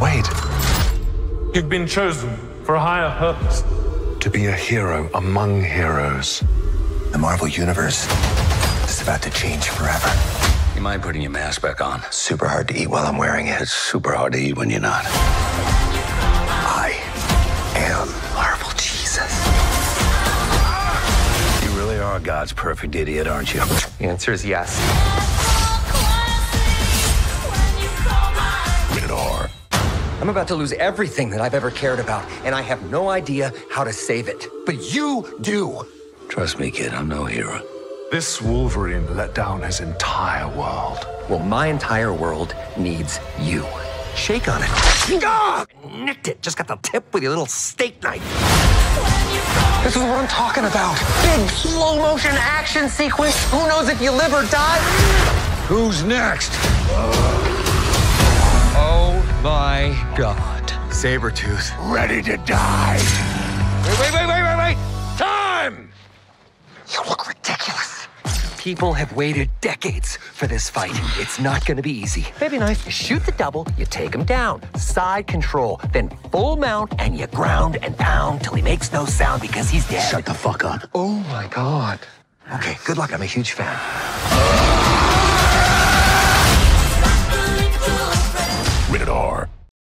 Wait. You've been chosen for a higher purpose. To be a hero among heroes. The Marvel Universe is about to change forever. You mind putting your mask back on? Super hard to eat while I'm wearing it. It's super hard to eat when you're not. I am Marvel Jesus. You really are God's perfect idiot, aren't you? The answer is yes. Rated R. I'm about to lose everything that I've ever cared about, and I have no idea how to save it. But you do. Trust me, kid, I'm no hero. This Wolverine let down his entire world. Well, my entire world needs you. Shake on it. Ah! Nicked it. Just got the tip with your little steak knife. This is what I'm talking about. Big slow-motion action sequence. Who knows if you live or die? Who's next? Oh my God. Sabertooth. Ready to die. Wait. Time! You look ridiculous. People have waited decades for this fight. It's not gonna be easy. Baby knife, you shoot the double, you take him down. Side control, then full mount, and you ground and pound till he makes no sound because he's dead. Shut the fuck up. Oh my God. Okay, good luck. I'm a huge fan. Rated R.